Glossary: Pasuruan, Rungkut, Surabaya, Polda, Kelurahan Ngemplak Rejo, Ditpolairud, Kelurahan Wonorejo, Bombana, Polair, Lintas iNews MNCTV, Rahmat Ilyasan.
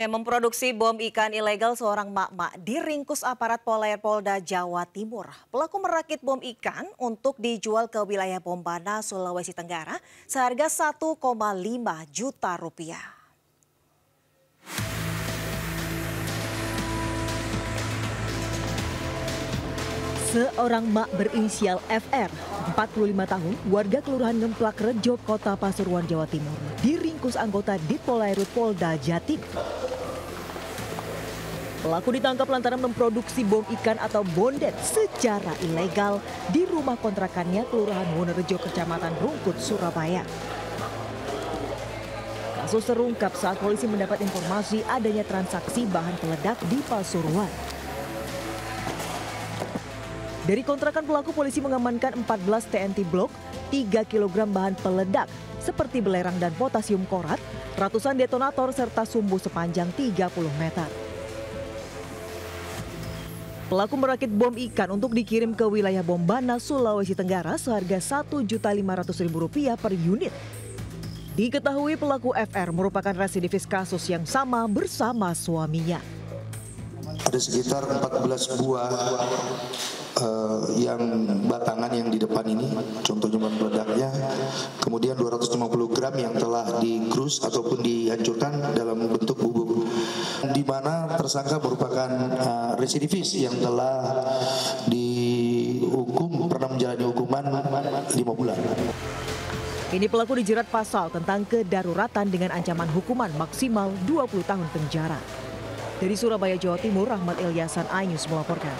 Yang memproduksi bom ikan ilegal, seorang mak-mak diringkus aparat Polair Polda Jawa Timur. Pelaku merakit bom ikan untuk dijual ke wilayah Bombana, Sulawesi Tenggara seharga 1,5 juta rupiah. Seorang mak berinisial FR, 45 tahun, warga Kelurahan Ngemplak Rejo, Kota Pasuruan, Jawa Timur, diringkus anggota Ditpolairud Polda Jatim. Pelaku ditangkap lantaran memproduksi bom ikan atau bondet secara ilegal di rumah kontrakannya Kelurahan Wonorejo, Kecamatan Rungkut, Surabaya. Kasus terungkap saat polisi mendapat informasi adanya transaksi bahan peledak di Pasuruan. Dari kontrakan pelaku, polisi mengamankan 14 TNT blok, 3 kg bahan peledak seperti belerang dan potasium korat, ratusan detonator serta sumbu sepanjang 30 meter. Pelaku merakit bom ikan untuk dikirim ke wilayah Bombana, Sulawesi Tenggara seharga Rp1.500.000 per unit. Diketahui pelaku FR merupakan residivis kasus yang sama bersama suaminya. Ada sekitar 14 buah yang batangan yang di depan ini, contohnya bahan peledaknya, kemudian 250 gram yang telah digerus ataupun dihancurkan dalam bentuk bubuk, di mana tersangka merupakan residivis yang telah dihukum, pernah menjalani hukuman 5 bulan. Ini pelaku dijerat pasal tentang kedaruratan dengan ancaman hukuman maksimal 20 tahun penjara. Dari Surabaya, Jawa Timur, Rahmat Ilyasan, iNews melaporkan.